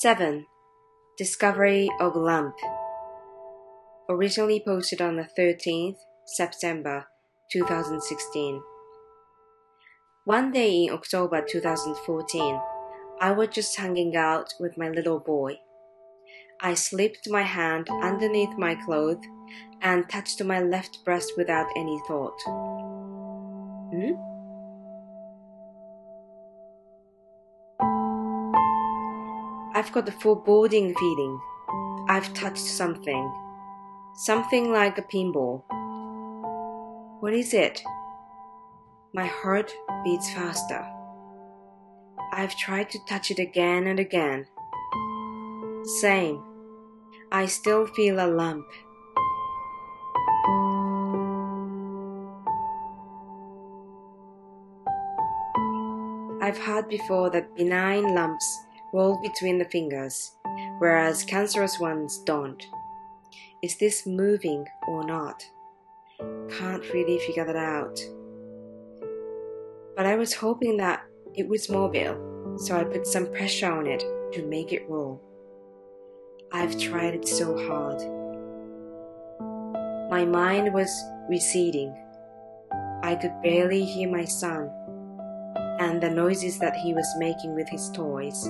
7. Discovery of Lamp. Originally posted on the 13th September 2016. One day in October 2014, I was just hanging out with my little boy. I slipped my hand underneath my clothes and touched my left breast without any thought. I've got a foreboding feeling. I've touched something. Something like a pinball. What is it? My heart beats faster. I've tried to touch it again and again. Same. I still feel a lump. I've heard before that benign lumps roll between the fingers, whereas cancerous ones don't. Is this moving or not? Can't really figure that out. But I was hoping that it was mobile, so I put some pressure on it to make it roll. I've tried it so hard. My mind was receding. I could barely hear my son and the noises that he was making with his toys.